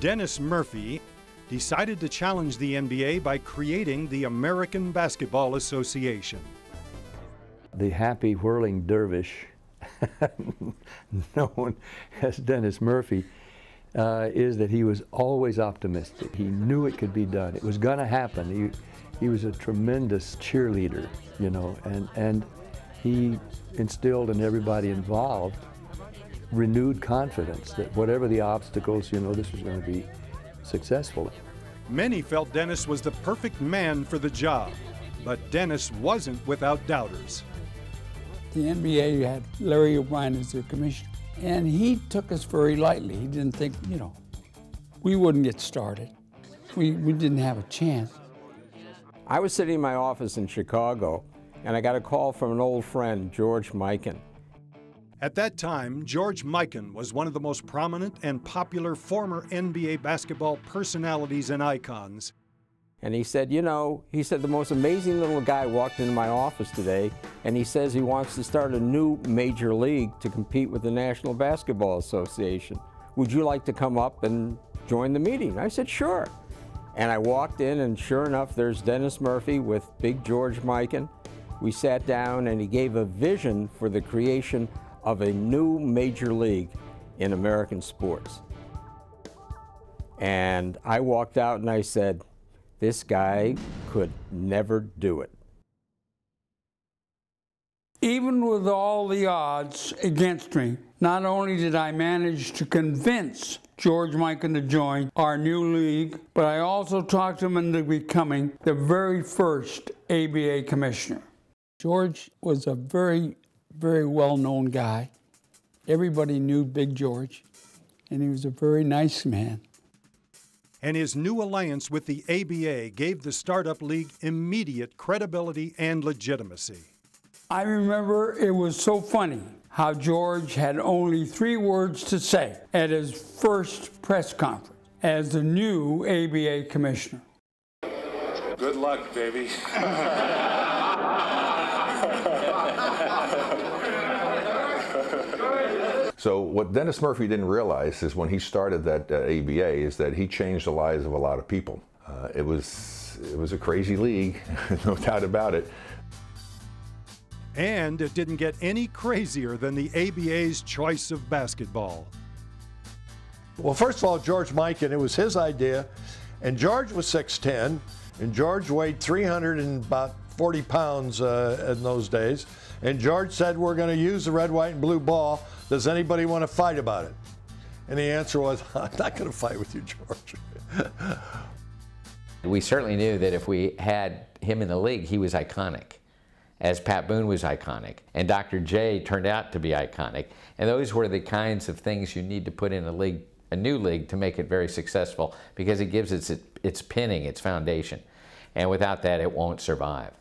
Dennis Murphy decided to challenge the NBA by creating the American Basketball Association. The happy whirling dervish, known as Dennis Murphy, is that he was always optimistic. He knew it could be done. It was going to happen. He was a tremendous cheerleader, you know, and he instilled in everybody involved renewed confidence that whatever the obstacles, you know, this was going to be successful. Many felt Dennis was the perfect man for the job, but Dennis wasn't without doubters. The NBA had Larry O'Brien as their commissioner, and he took us very lightly. He didn't think, you know, we wouldn't get started. We didn't have a chance. I was sitting in my office in Chicago, and I got a call from an old friend, George Mikan. At that time, George Mikan was one of the most prominent and popular former NBA basketball personalities and icons. And he said, you know, he said, the most amazing little guy walked into my office today, and he says he wants to start a new major league to compete with the National Basketball Association. Would you like to come up and join the meeting? I said, sure. And I walked in, and sure enough, there's Dennis Murphy with big George Mikan. We sat down, and he gave a vision for the creation of a new major league in American sports. And I walked out and I said, this guy could never do it. Even with all the odds against me, not only did I manage to convince George Mikan to join our new league, but I also talked him into becoming the very first ABA commissioner. George was a very well-known guy. Everybody knew Big George, and he was a very nice man. And his new alliance with the ABA gave the Startup League immediate credibility and legitimacy. I remember it was so funny how George had only 3 words to say at his first press conference as the new ABA commissioner. Good luck, baby. So what Dennis Murphy didn't realize is when he started that ABA is that he changed the lives of a lot of people. It was a crazy league, no doubt about it. And it didn't get any crazier than the ABA's choice of basketball. Well, first of all, George Mikan, it was his idea, and George was 6'10", and George weighed 340 pounds in those days. And George said, we're going to use the red, white, and blue ball. Does anybody want to fight about it? And the answer was, I'm not going to fight with you, George. We certainly knew that if we had him in the league, he was iconic, as Pat Boone was iconic. And Dr. J turned out to be iconic. And those were the kinds of things you need to put in a league, a new league, to make it very successful, because it gives its pinning, its foundation. And without that, it won't survive.